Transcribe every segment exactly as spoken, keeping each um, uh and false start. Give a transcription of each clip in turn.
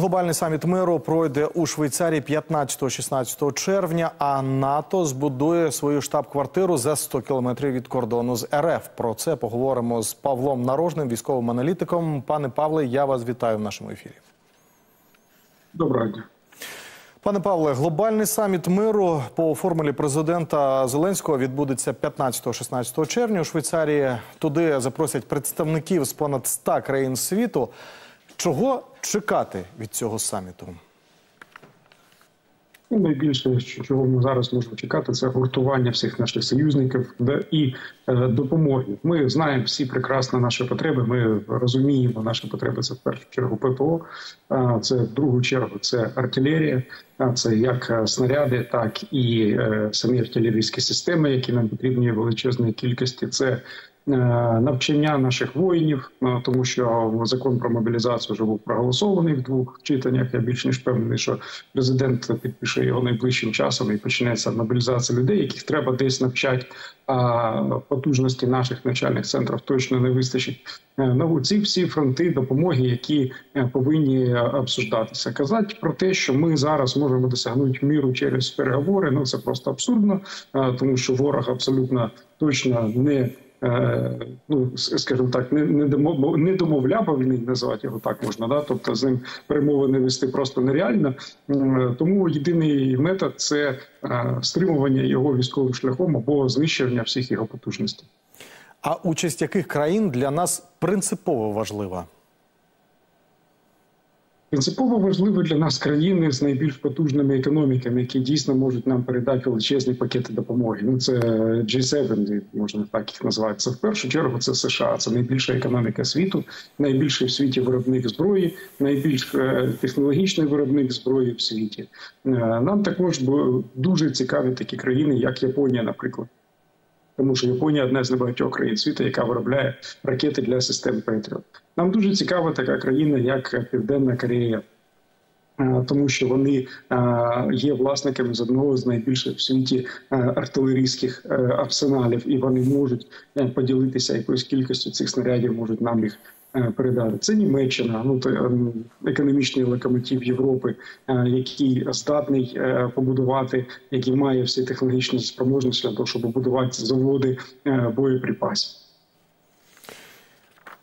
Глобальний саміт миру пройде у Швейцарії п'ятнадцятого-шістнадцятого червня, а НАТО збудує свою штаб-квартиру за сто кілометрів від кордону з РФ. Про це поговоримо з Павлом Нарожним, військовим аналітиком. Пане Павле, я вас вітаю в нашому ефірі. Доброго дня. Пане Павле, глобальний саміт миру по формулі президента Зеленського відбудеться п'ятнадцятого-шістнадцятого червня у Швейцарії. Туди запросять представників з понад ста країн світу. Чого чекати від цього саміту? Найбільше, чого ми зараз можемо чекати, це гуртування всіх наших союзників і допомоги. Ми знаємо всі прекрасно наші потреби, ми розуміємо наші потреби. Це в першу чергу П П О, це в другу чергу це артилерія, це як снаряди, так і самі артилерійські системи, які нам потрібні в величезній кількості. Це навчання наших воїнів, тому що закон про мобілізацію вже був проголосований в двох читаннях. Я більш ніж впевнений, що президент підпише його найближчим часом і почнеться мобілізація людей, яких треба десь навчати. А потужності наших навчальних центрів точно не вистачить. Ну, ці всі фронти допомоги, які повинні обсуждатися. Казати про те, що ми зараз можемо досягнути миру через переговори, ну це просто абсурдно, тому що ворог абсолютно точно не... Ну, скажімо так, не домовляваний, називати його так можна, да? Тобто з ним перемовини вести просто нереально. Тому єдиний метод – це стримування його військовим шляхом або знищення всіх його потужностей. А участь яких країн для нас принципово важлива? Принципово важливо для нас країни з найбільш потужними економіками, які дійсно можуть нам передати величезні пакети допомоги. Ну, це джі сім, можна так їх назвати. Це в першу чергу це США, це найбільша економіка світу, найбільший в світі виробник зброї, найбільш технологічний виробник зброї в світі. Нам також дуже цікаві такі країни, як Японія, наприклад. Тому що Японія – одна з небагатьох країн світу, яка виробляє ракети для систем Петрио. Нам дуже цікава така країна, як Південна Корея, тому що вони є власниками з одного з найбільших в світі артилерійських арсеналів, і вони можуть поділитися якоюсь кількістю цих снарядів, можуть нам їх передати. Це Німеччина, ну, економічний локомотив Європи, який здатний побудувати, який має всі технологічні спроможності для того, щоб побудувати заводи боєприпасів.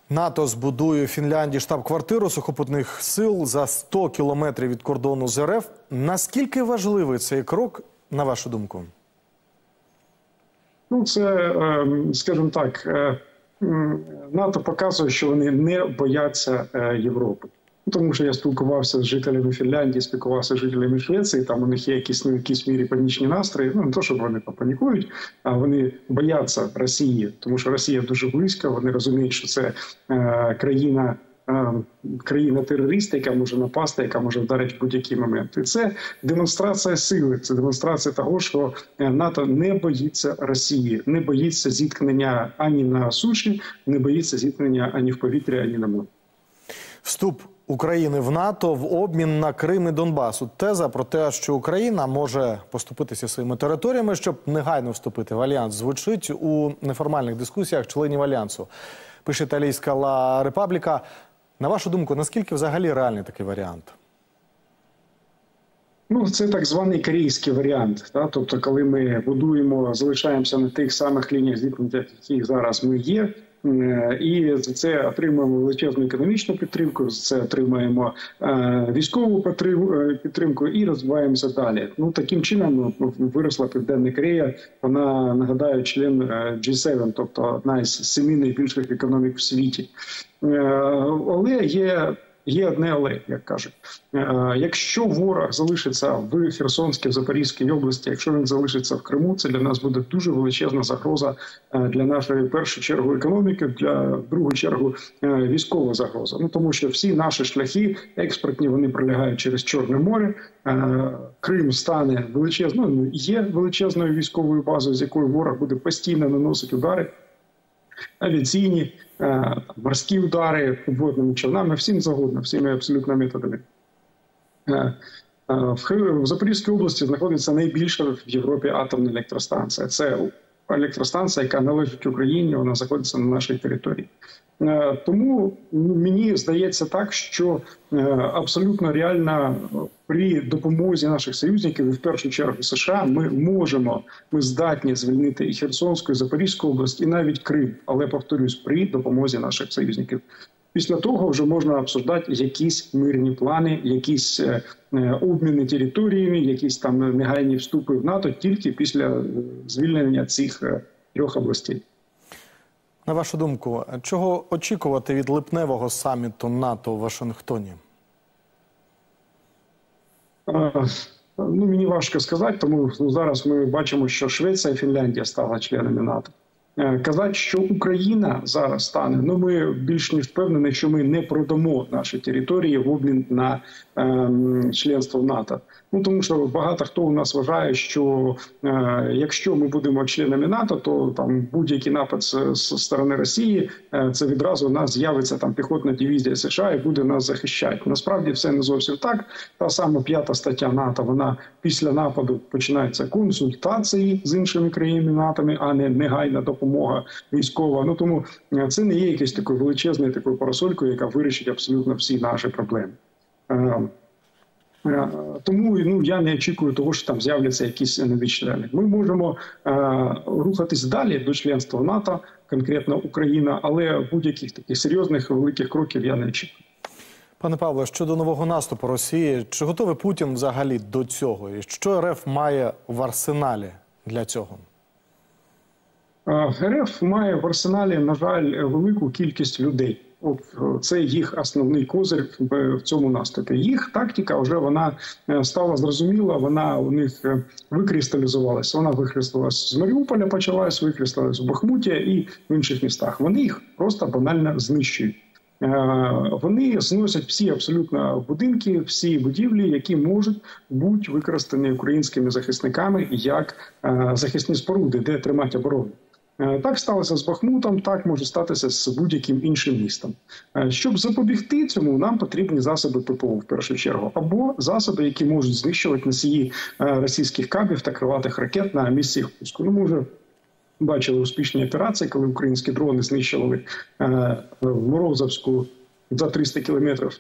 НАТО збудує Фінляндії штаб-квартиру сухопутних сил за сто кілометрів від кордону з Р Ф. Наскільки важливий цей крок, на вашу думку? Ну, це, скажімо так, НАТО показує, що вони не бояться Європи. Тому що я спілкувався з жителями Фінляндії, спілкувався з жителями Швеції, там у них є якісь, ну, якісь мірі панічні настрої, ну не то, щоб вони панікують, а вони бояться Росії, тому що Росія дуже близько, вони розуміють, що це е, країна, е, країна-терорист, яка може напасти, яка може вдарити в будь-які моменти. Це демонстрація сили, це демонстрація того, що НАТО не боїться Росії, не боїться зіткнення ані на суші, не боїться зіткнення ані в повітрі, ані на морі. Вступ України в НАТО в обмін на Крим і Донбас. Теза про те, що Україна може поступитися своїми територіями, щоб негайно вступити в Альянс, звучить у неформальних дискусіях членів Альянсу. Пише італійська «Ла Репабліка». На вашу думку, наскільки взагалі реальний такий варіант? Ну, це так званий корейський варіант. Да? Тобто, коли ми будуємо, залишаємося на тих самих лініях зіткнення, які зараз ми є, і за це отримуємо величезну економічну підтримку, за це отримуємо військову підтримку і розвиваємося далі. Ну, таким чином виросла Південна Корея, вона, нагадаю, член джі сім, тобто одна із семи найбільших економік в світі. Але є... Є одне але, як кажуть. Якщо ворог залишиться в Херсонській, Запорізькій області, якщо він залишиться в Криму, це для нас буде дуже величезна загроза для нашої, в першу чергу, економіки, для, в другу чергу, військова загроза. Ну, тому що всі наші шляхи експортні, вони пролягають через Чорне море. Крим стане величезною, є величезною військовою базою, з якою ворог буде постійно наносити удари. Авіаційні, морські удари, підводними човнами, всім загодно, всіми абсолютно методами. В Запорізькій області знаходиться найбільша в Європі атомна електростанція. Це електростанція, яка належить Україні, вона знаходиться на нашій території. Тому мені здається так, що абсолютно реально при допомозі наших союзників, і в першу чергу США, ми можемо, ми здатні звільнити і Херсонську, і Запорізьку область, і навіть Крим. Але, повторюсь, при допомозі наших союзників. Після того вже можна обсуждати якісь мирні плани, якісь обміни територіями, якісь там негайні вступи в НАТО тільки після звільнення цих трьох областей. На вашу думку, чого очікувати від липневого саміту НАТО в Вашингтоні? Ну, мені важко сказати, тому зараз ми бачимо, що Швеція і Фінляндія стали членами НАТО. Казати, що Україна зараз стане, ну ми більш ніж впевнені, що ми не продамо наші території в обмін на е, членство в НАТО. Ну тому що багато хто у нас вважає, що е, якщо ми будемо членами НАТО, то там будь-який напад з, з сторони Росії, е, це відразу у нас з'явиться там піхотна дивізія США і буде нас захищати. Насправді все не зовсім так. Та сама п'ята стаття НАТО, вона після нападу починаються консультації з іншими країнами НАТО, а не негайна допомога. допомога військова. Ну, тому це не є якийсь такою величезною такою парасолькою, яка вирішить абсолютно всі наші проблеми. Тому ну, я не очікую того, що там з'являться якісь нові члени. Ми можемо рухатись далі до членства НАТО, конкретно Україна, але будь-яких таких серйозних великих кроків я не очікую. Пане Павло, щодо нового наступу Росії, чи готовий Путін взагалі до цього? І що РФ має в арсеналі для цього? РФ має в арсеналі, на жаль, велику кількість людей. От це їх основний козир в цьому наступі. Їх тактика вже вона стала зрозуміла, вона у них викристалізувалася. Вона викристалась з Маріуполя, почалась, викристалась в Бахмуті і в інших містах. Вони їх просто банально знищують. Вони зносять всі абсолютно будинки, всі будівлі, які можуть бути використані українськими захисниками як захисні споруди, де тримають оборону. Так сталося з Бахмутом, так може статися з будь-яким іншим містом. Щоб запобігти цьому, нам потрібні засоби П П О в першу чергу. Або засоби, які можуть знищувати носії російських кабів та крилатих ракет на місці їх пуску. Ну, може... Бачили успішні операції, коли українські дрони знищили е, в Морозовську за триста кілометрів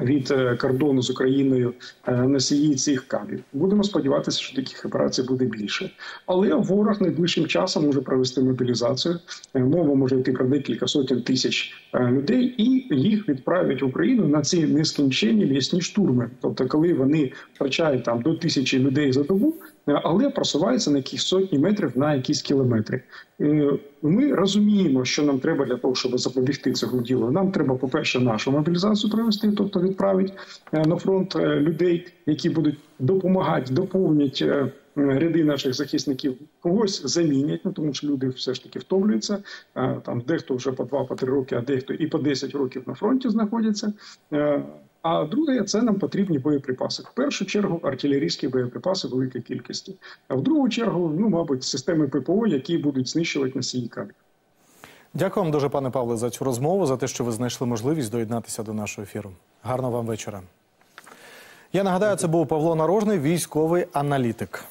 від кордону з Україною е, носії цих кабів. Будемо сподіватися, що таких операцій буде більше. Але ворог найближчим часом може провести мобілізацію. Мова може йти про декілька сотень тисяч е, людей, і їх відправлять в Україну на ці нескінченні м'ясні штурми. Тобто, коли вони втрачають там до тисячі людей за добу, але просуваються на якісь сотні метрів, на якісь кілометри. Ми розуміємо, що нам треба для того, щоб запобігти цього ділу. Нам треба, по-перше, нашу мобілізацію провести, тобто відправити на фронт людей, які будуть допомагати, доповнять ряди наших захисників, когось замінять, ну, тому що люди все ж таки втомлюються, там дехто вже по два-три роки, а дехто і по десять років на фронті знаходяться. А друге, це нам потрібні боєприпаси. В першу чергу артилерійські боєприпаси великої кількості. А в другу чергу, ну, мабуть, системи П П О, які будуть знищувати носії кабів. Дякую вам дуже, пане Павле, за цю розмову, за те, що ви знайшли можливість доєднатися до нашого ефіру. Гарного вам вечора. Я нагадаю, це був Павло Нарожний, військовий аналітик.